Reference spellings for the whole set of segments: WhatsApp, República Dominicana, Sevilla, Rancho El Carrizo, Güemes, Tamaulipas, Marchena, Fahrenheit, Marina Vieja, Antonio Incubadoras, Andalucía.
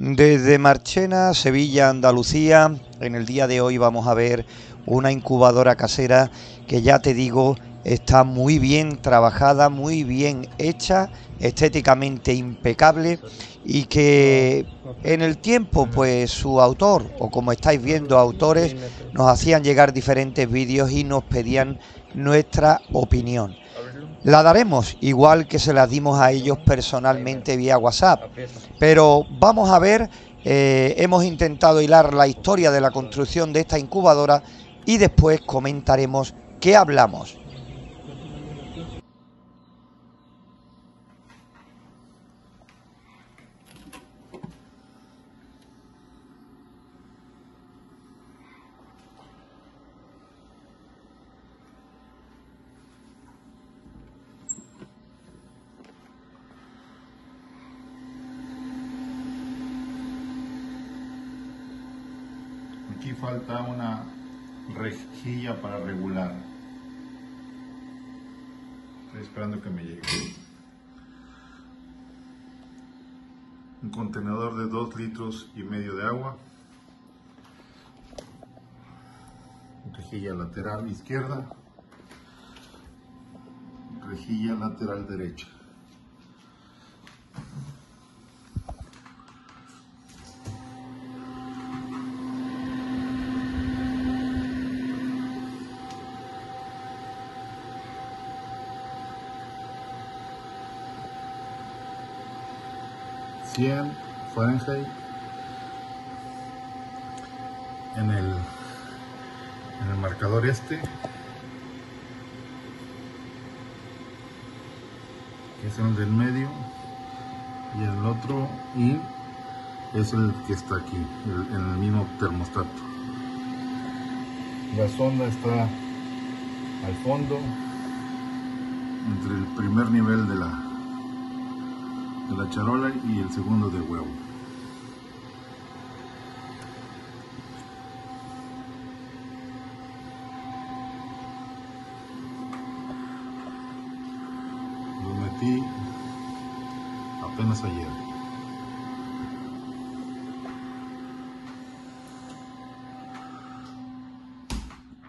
Desde Marchena, Sevilla, Andalucía, en el día de hoy vamos a ver una incubadora casera que ya te digo está muy bien trabajada, muy bien hecha, estéticamente impecable y que en el tiempo pues su autor, o como estáis viendo autores, nos hacían llegar diferentes vídeos y nos pedían nuestra opinión. La daremos, igual que se la dimos a ellos personalmente vía WhatsApp. Pero vamos a ver, hemos intentado hilar la historia de la construcción de esta incubadora y después comentaremos qué hablamos. Aquí falta una rejilla para regular. Estoy esperando que me llegue. Un contenedor de 2,5 litros de agua. Rejilla lateral izquierda. Rejilla lateral derecha. Fahrenheit en el marcador este, que es el del medio, y el otro y es el que está aquí en el mismo termostato. La sonda está al fondo entre el primer nivel de la charola y el segundo de huevo. Lo metí apenas ayer.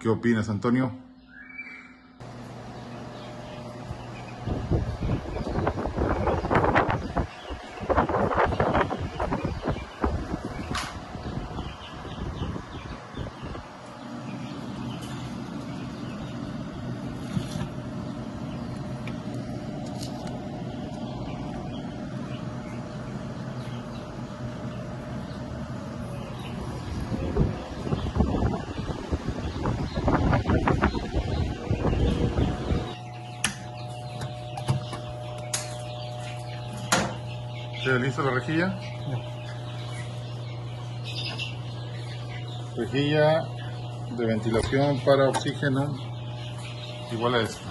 ¿Qué opinas, Antonio? ¿Lista la rejilla? No. Rejilla de ventilación para oxígeno igual a esta.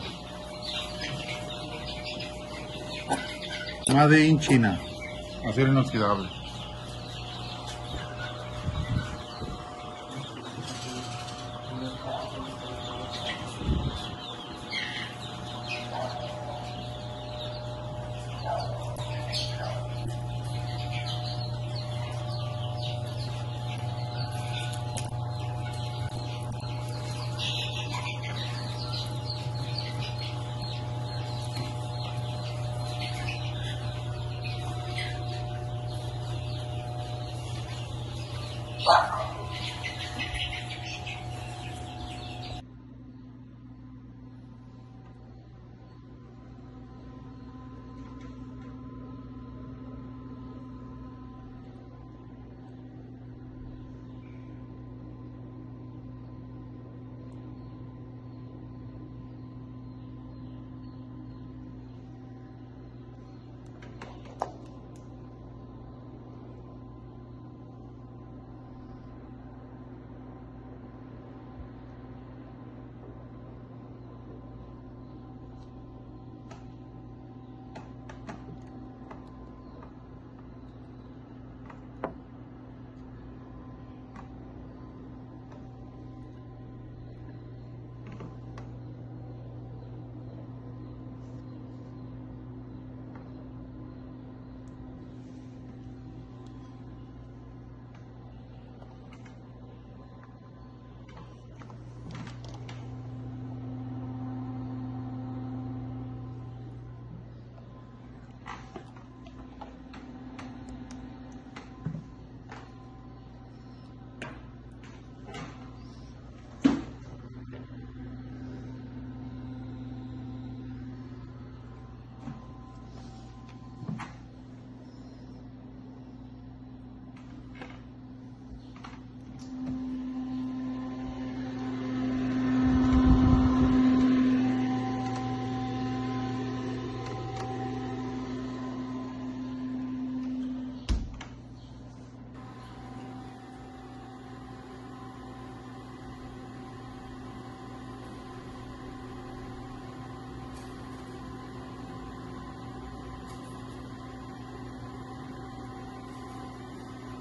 Made in China, acero inoxidable.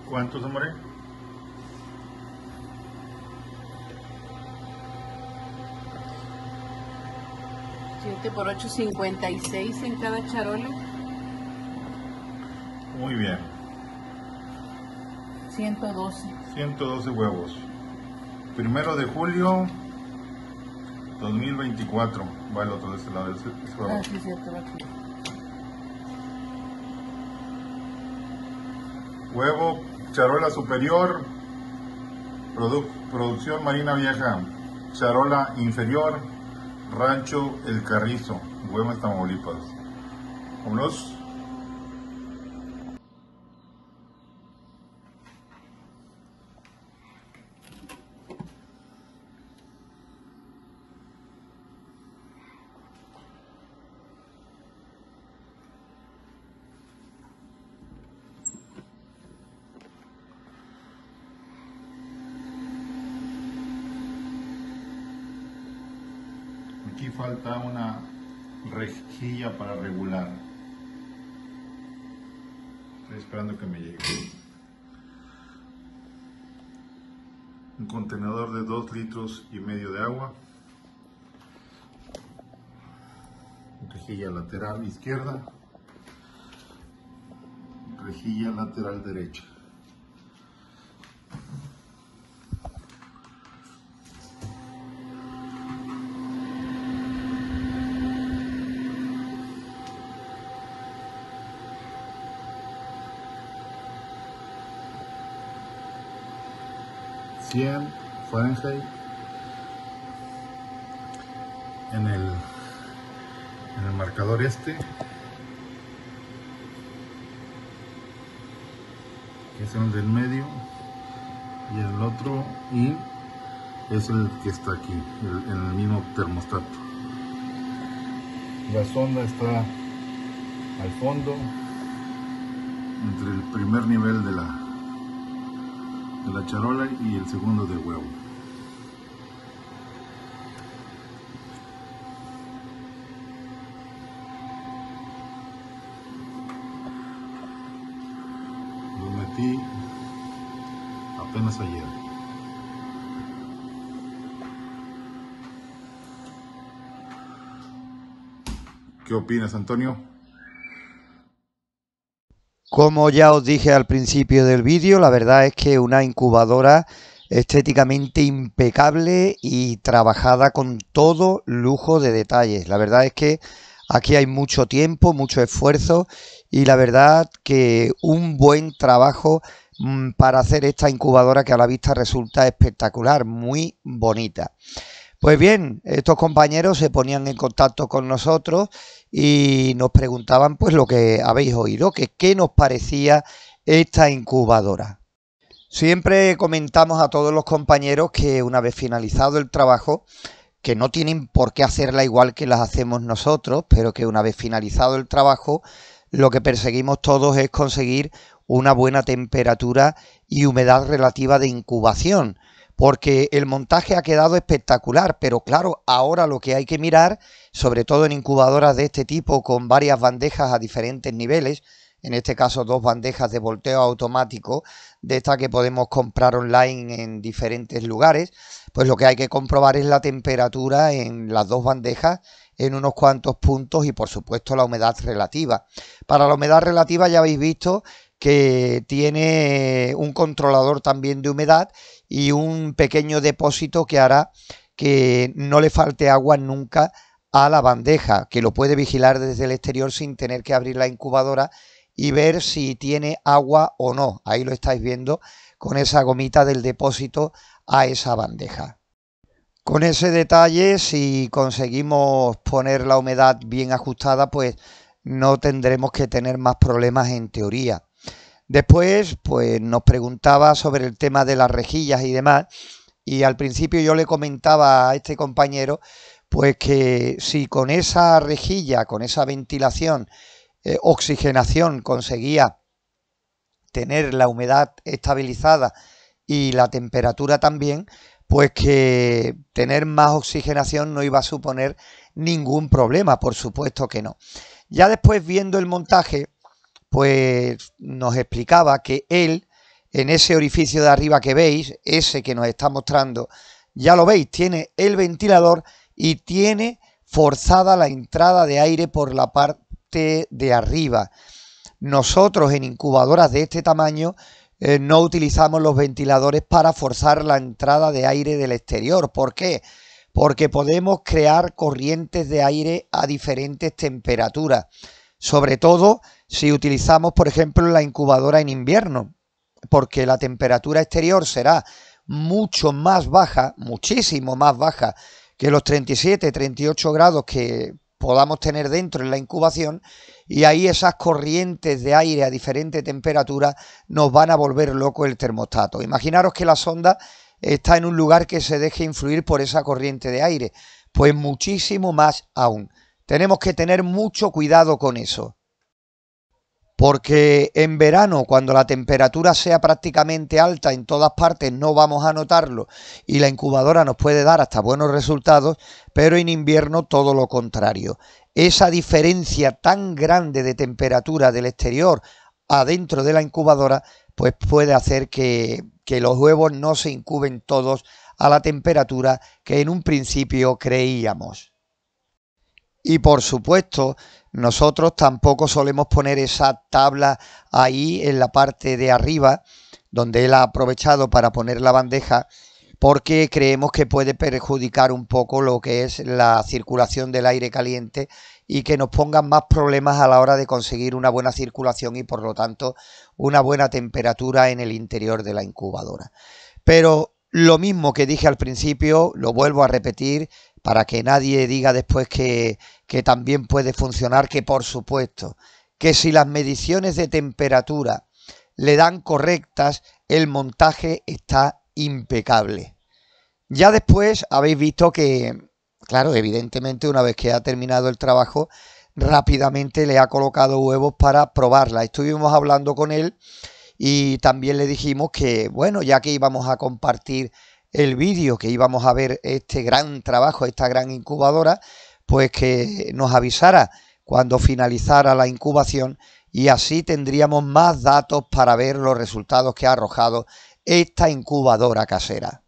¿Cuántos, hombre? Por 8, 56 en cada charola. Muy bien. 112. 112 huevos. 1 de julio 2024. Va el otro de este lado. Ese huevo. Ah, sí, cierto, va aquí. Huevo, charola superior, producción Marina Vieja. Charola inferior, Rancho El Carrizo, Güemes, Tamaulipas. Vámonos. Aquí falta una rejilla para regular. Estoy esperando que me llegue. Un contenedor de 2,5 litros de agua. Rejilla lateral izquierda. Rejilla lateral derecha. Fahrenheit en el marcador este, que es el del medio, y el otro y es el que está aquí en el mismo termostato. La sonda está al fondo entre el primer nivel de la charola y el segundo de huevo. Lo metí apenas ayer. ¿Qué opinas, Antonio? Como ya os dije al principio del vídeo, la verdad es que una incubadora estéticamente impecable y trabajada con todo lujo de detalles. La verdad es que aquí hay mucho tiempo, mucho esfuerzo y la verdad que un buen trabajo para hacer esta incubadora que a la vista resulta espectacular, muy bonita. Pues bien, estos compañeros se ponían en contacto con nosotros y nos preguntaban pues lo que habéis oído, que qué nos parecía esta incubadora. Siempre comentamos a todos los compañeros que una vez finalizado el trabajo, que no tienen por qué hacerla igual que las hacemos nosotros, pero que una vez finalizado el trabajo, lo que perseguimos todos es conseguir una buena temperatura y humedad relativa de incubación. Porque el montaje ha quedado espectacular, pero claro, ahora lo que hay que mirar, sobre todo en incubadoras de este tipo con varias bandejas a diferentes niveles, en este caso 2 bandejas de volteo automático, de estas que podemos comprar online en diferentes lugares, pues lo que hay que comprobar es la temperatura en las 2 bandejas en unos cuantos puntos y por supuesto la humedad relativa. Para la humedad relativa ya habéis visto que tiene un controlador también de humedad y un pequeño depósito que hará que no le falte agua nunca a la bandeja, que lo puede vigilar desde el exterior sin tener que abrir la incubadora y ver si tiene agua o no. Ahí lo estáis viendo con esa gomita del depósito a esa bandeja. Con ese detalle, si conseguimos poner la humedad bien ajustada, pues no tendremos que tener más problemas en teoría. Después, pues nos preguntaba sobre el tema de las rejillas y demás, y al principio yo le comentaba a este compañero, pues que si con esa rejilla, con esa ventilación, oxigenación, conseguía tener la humedad estabilizada y la temperatura también, pues que tener más oxigenación no iba a suponer ningún problema, por supuesto que no. Ya después, viendo el montaje, pues nos explicaba que él en ese orificio de arriba que veis, ese que nos está mostrando, ya lo veis, tiene el ventilador y tiene forzada la entrada de aire por la parte de arriba. Nosotros en incubadoras de este tamaño no utilizamos los ventiladores para forzar la entrada de aire del exterior. ¿Por qué? Porque podemos crear corrientes de aire a diferentes temperaturas, sobre todo si utilizamos, por ejemplo, la incubadora en invierno, porque la temperatura exterior será mucho más baja, muchísimo más baja que los 37, 38 grados que podamos tener dentro en la incubación, y ahí esas corrientes de aire a diferente temperatura nos van a volver loco el termostato. Imaginaros que la sonda está en un lugar que se deje influir por esa corriente de aire, pues muchísimo más aún. Tenemos que tener mucho cuidado con eso, porque en verano, cuando la temperatura sea prácticamente alta en todas partes, no vamos a notarlo y la incubadora nos puede dar hasta buenos resultados, pero en invierno todo lo contrario. Esa diferencia tan grande de temperatura del exterior adentro de la incubadora pues puede hacer que los huevos no se incuben todos a la temperatura que en un principio creíamos. Y por supuesto, nosotros tampoco solemos poner esa tabla ahí en la parte de arriba, donde él ha aprovechado para poner la bandeja, porque creemos que puede perjudicar un poco lo que es la circulación del aire caliente y que nos pongan más problemas a la hora de conseguir una buena circulación y, por lo tanto, una buena temperatura en el interior de la incubadora. Pero lo mismo que dije al principio, lo vuelvo a repetir, para que nadie diga después que también puede funcionar, que por supuesto, que si las mediciones de temperatura le dan correctas, el montaje está impecable. Ya después habéis visto que, claro, evidentemente una vez que ha terminado el trabajo, rápidamente le ha colocado huevos para probarla. Estuvimos hablando con él y también le dijimos que, bueno, ya que íbamos a compartir el vídeo, que íbamos a ver este gran trabajo, esta gran incubadora, pues que nos avisara cuando finalizara la incubación y así tendríamos más datos para ver los resultados que ha arrojado esta incubadora casera.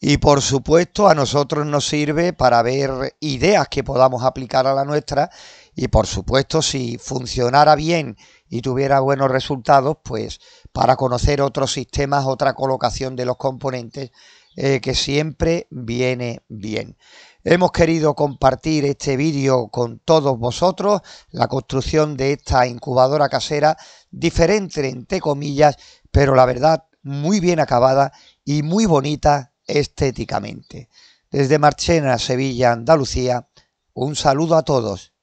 Y por supuesto a nosotros nos sirve para ver ideas que podamos aplicar a la nuestra y por supuesto si funcionara bien y tuviera buenos resultados, pues para conocer otros sistemas, otra colocación de los componentes que siempre viene bien. Hemos querido compartir este vídeo con todos vosotros, la construcción de esta incubadora casera, diferente entre comillas, pero la verdad muy bien acabada y muy bonita estéticamente. Desde Marchena, Sevilla, Andalucía, un saludo a todos.